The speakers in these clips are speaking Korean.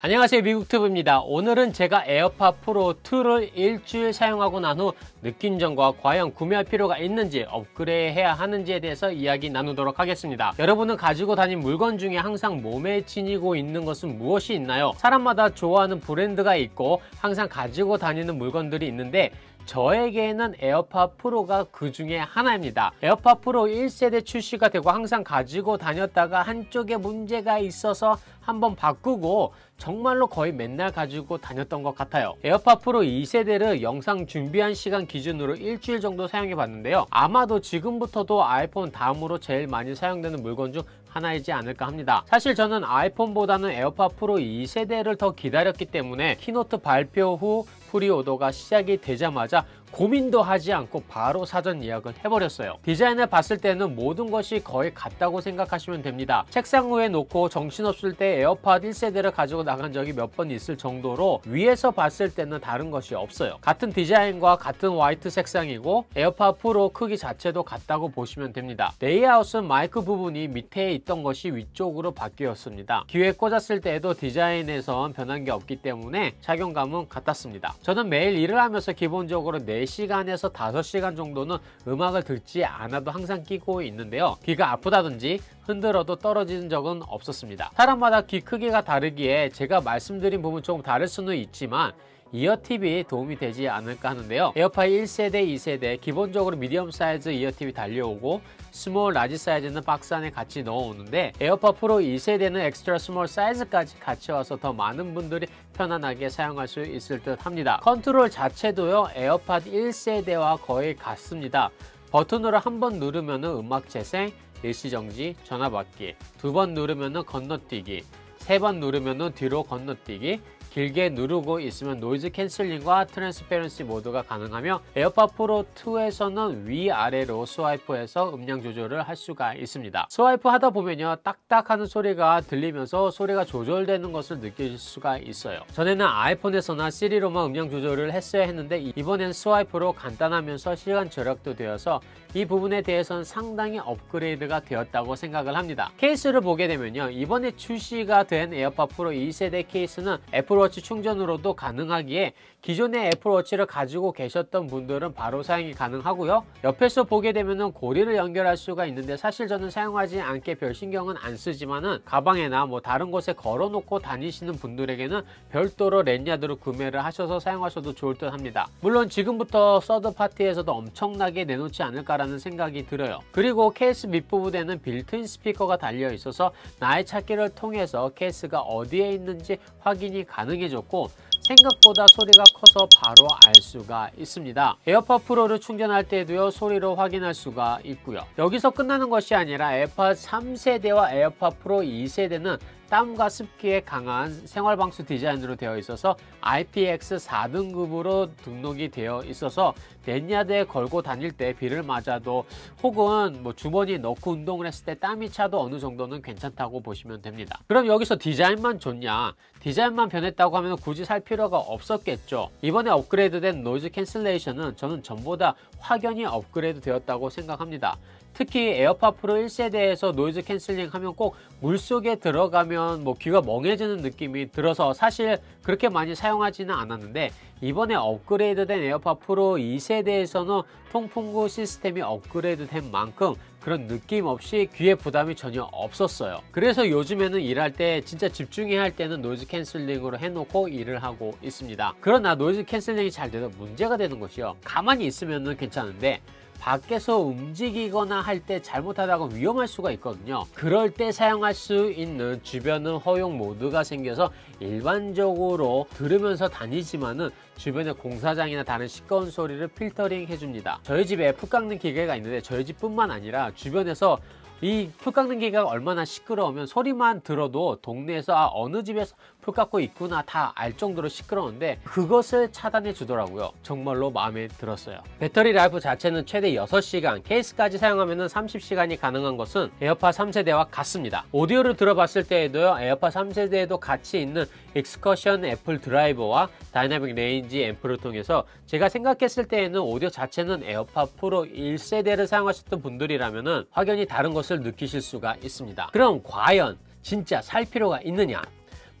안녕하세요, 미국튜브입니다. 오늘은 제가 에어팟 프로 2를 일주일 사용하고 난 후 느낀 점과 과연 구매할 필요가 있는지, 업그레이드해야 하는지에 대해서 이야기 나누도록 하겠습니다. 여러분은 가지고 다닌 물건 중에 항상 몸에 지니고 있는 것은 무엇이 있나요? 사람마다 좋아하는 브랜드가 있고 항상 가지고 다니는 물건들이 있는데, 저에게는 에어팟 프로가 그 중에 하나입니다. 에어팟 프로 1세대 출시가 되고 항상 가지고 다녔다가 한쪽에 문제가 있어서 한번 바꾸고 정말로 거의 맨날 가지고 다녔던 것 같아요. 에어팟 프로 2세대를 영상 준비한 시간 기준으로 일주일 정도 사용해 봤는데요. 아마도 지금부터도 아이폰 다음으로 제일 많이 사용되는 물건 중 하나이지 않을까 합니다. 사실 저는 아이폰보다는 에어팟 프로 2세대를 더 기다렸기 때문에 키노트 발표 후 프리오더가 시작이 되자마자 고민도 하지 않고 바로 사전 예약을 해버렸어요. 디자인을 봤을 때는 모든 것이 거의 같다고 생각하시면 됩니다. 책상 위에 놓고 정신없을 때 에어팟 1세대를 가지고 나간 적이 몇 번 있을 정도로 위에서 봤을 때는 다른 것이 없어요. 같은 디자인과 같은 화이트 색상이고 에어팟 프로 크기 자체도 같다고 보시면 됩니다. 레이아웃은 마이크 부분이 밑에 있던 것이 위쪽으로 바뀌었습니다. 귀에 꽂았을 때에도 디자인에선 변한 게 없기 때문에 착용감은 같았습니다. 저는 매일 일을 하면서 기본적으로 4시간에서 5시간 정도는 음악을 듣지 않아도 항상 끼고 있는데요. 귀가 아프다든지 흔들어도 떨어지는 적은 없었습니다. 사람마다 귀 크기가 다르기에 제가 말씀드린 부분 조금 다를 수는 있지만 이어팁이 도움이 되지 않을까 하는데요. 에어팟 1세대, 2세대 기본적으로 미디엄 사이즈 이어팁이 달려오고 스몰, 라지 사이즈는 박스 안에 같이 넣어오는데, 에어팟 프로 2세대는 엑스트라 스몰 사이즈까지 같이 와서 더 많은 분들이 편안하게 사용할 수 있을 듯 합니다. 컨트롤 자체도요, 에어팟 1세대와 거의 같습니다. 버튼으로 한 번 누르면 음악 재생, 일시정지, 전화 받기, 두 번 누르면 건너뛰기, 세 번 누르면 뒤로 건너뛰기, 길게 누르고 있으면 노이즈 캔슬링과 트랜스페런시 모드가 가능하며, 에어팟 프로 2에서는 위아래로 스와이프해서 음량 조절을 할 수가 있습니다. 스와이프 하다 보면요, 딱딱하는 소리가 들리면서 소리가 조절되는 것을 느낄 수가 있어요. 전에는 아이폰에서나 시리로만 음량 조절을 했어야 했는데, 이번엔 스와이프로 간단하면서 시간 절약도 되어서 이 부분에 대해서는 상당히 업그레이드가 되었다고 생각을 합니다. 케이스를 보게 되면요, 이번에 출시가 된 에어팟 프로 2세대 케이스는 애플워치 충전으로도 가능하기에 기존의 애플워치를 가지고 계셨던 분들은 바로 사용이 가능하고요. 옆에서 보게 되면 고리를 연결할 수가 있는데, 사실 저는 사용하지 않게 별 신경은 안 쓰지만은 가방에나 뭐 다른 곳에 걸어놓고 다니시는 분들에게는 별도로 랜야드로 구매를 하셔서 사용하셔도 좋을 듯 합니다. 물론 지금부터 서드 파티에서도 엄청나게 내놓지 않을까라는 생각이 들어요. 그리고 케이스 밑부분에는 빌트인 스피커가 달려 있어서 나의 찾기를 통해서 케이스가 어디에 있는지 확인이 가능해졌고, 생각보다 소리가 커서 바로 알 수가 있습니다. 에어팟 프로를 충전할 때도요, 소리로 확인할 수가 있고요. 여기서 끝나는 것이 아니라 에어팟 3세대와 에어팟 프로 2세대는 땀과 습기에 강한 생활방수 디자인으로 되어 있어서 IPX4등급으로 등록이 되어 있어서 랜야드에 걸고 다닐 때 비를 맞아도 혹은 뭐 주머니에 넣고 운동을 했을 때 땀이 차도 어느 정도는 괜찮다고 보시면 됩니다. 그럼 여기서 디자인만 좋냐, 디자인만 변했다고 하면 굳이 살 필요가 없었겠죠. 이번에 업그레이드된 노이즈 캔슬레이션은 저는 전보다 확연히 업그레이드 되었다고 생각합니다. 특히 에어팟 프로 1세대에서 노이즈 캔슬링 하면 꼭 물속에 들어가면 뭐 귀가 멍해지는 느낌이 들어서 사실 그렇게 많이 사용하지는 않았는데, 이번에 업그레이드된 에어팟 프로 2세대에서는 통풍구 시스템이 업그레이드된 만큼 그런 느낌 없이 귀에 부담이 전혀 없었어요. 그래서 요즘에는 일할 때 진짜 집중해야 할 때는 노이즈 캔슬링으로 해놓고 일을 하고 있습니다. 그러나 노이즈 캔슬링이 잘 돼도 문제가 되는 것이요, 가만히 있으면은 괜찮은데 밖에서 움직이거나 할 때 잘못하다가 위험할 수가 있거든요. 그럴 때 사용할 수 있는 주변음 허용 모드가 생겨서 일반적으로 들으면서 다니지만은 주변의 공사장이나 다른 시끄러운 소리를 필터링 해줍니다. 저희 집에 풋 깎는 기계가 있는데, 저희 집뿐만 아니라 주변에서 이 풀 깎는 기계가 얼마나 시끄러우면 소리만 들어도 동네에서 아, 어느 집에서 풀 깎고 있구나 다 알 정도로 시끄러운데, 그것을 차단해 주더라고요. 정말로 마음에 들었어요. 배터리 라이프 자체는 최대 6시간, 케이스까지 사용하면 30시간이 가능한 것은 에어팟 3세대와 같습니다. 오디오를 들어봤을 때에도 에어팟 3세대에도 같이 있는 Excursion 애플 드라이버와 Dynamic Range Amp를 통해서 제가 생각했을 때에는 오디오 자체는 에어팟 프로 1세대를 사용하셨던 분들이라면 확연히 다른 것을 느끼실 수가 있습니다. 그럼 과연 진짜 살 필요가 있느냐?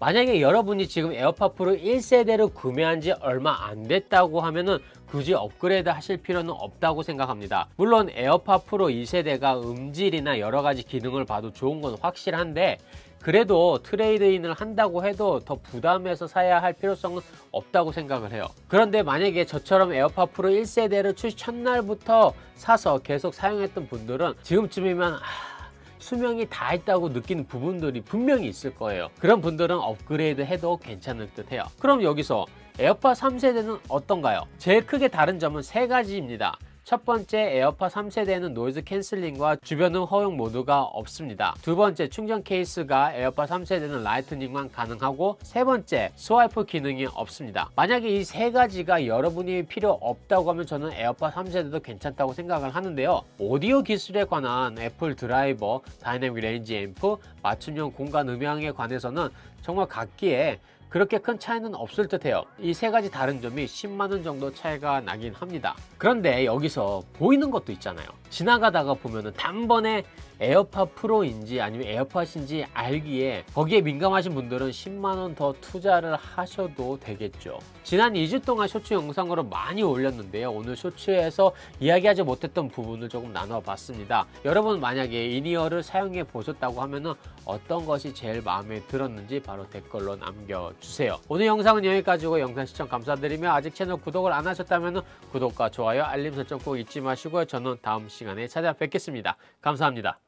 만약에 여러분이 지금 에어팟 프로 1세대를 구매한 지 얼마 안 됐다고 하면은 굳이 업그레이드 하실 필요는 없다고 생각합니다. 물론 에어팟 프로 2세대가 음질이나 여러가지 기능을 봐도 좋은 건 확실한데 그래도 트레이드인을 한다고 해도 더 부담해서 사야 할 필요성은 없다고 생각을 해요. 그런데 만약에 저처럼 에어팟 프로 1세대를 출시 첫날부터 사서 계속 사용했던 분들은 지금쯤이면 수명이 다 있다고 느끼는 부분들이 분명히 있을 거예요. 그런 분들은 업그레이드 해도 괜찮을 듯 해요. 그럼 여기서 에어팟 3세대는 어떤가요? 제일 크게 다른 점은 세 가지입니다. 첫 번째, 에어팟 3세대는 노이즈 캔슬링과 주변음 허용 모드가 없습니다. 두 번째, 충전 케이스가 에어팟 3세대는 라이트닝만 가능하고 세 번째, 스와이프 기능이 없습니다. 만약에 이 세 가지가 여러분이 필요 없다고 하면 저는 에어팟 3세대도 괜찮다고 생각을 하는데요. 오디오 기술에 관한 애플 드라이버, 다이내믹 레인지 앰프, 맞춤형 공간 음향에 관해서는 정말 각기에 그렇게 큰 차이는 없을 듯 해요. 이 세 가지 다른 점이 10만원 정도 차이가 나긴 합니다. 그런데 여기서 보이는 것도 있잖아요. 지나가다가 보면은 단번에 에어팟 프로인지 아니면 에어팟인지 알기에 거기에 민감하신 분들은 10만원 더 투자를 하셔도 되겠죠. 지난 2주 동안 쇼츠 영상으로 많이 올렸는데요. 오늘 쇼츠에서 이야기하지 못했던 부분을 조금 나눠봤습니다. 여러분 만약에 인이어를 사용해 보셨다고 하면은 어떤 것이 제일 마음에 들었는지 바로 댓글로 남겨주세요. 오늘 영상은 여기까지고 영상 시청 감사드리며 아직 채널 구독을 안 하셨다면 구독과 좋아요, 알림 설정 꼭 잊지 마시고요. 저는 다음 시간에 찾아뵙겠습니다. 감사합니다.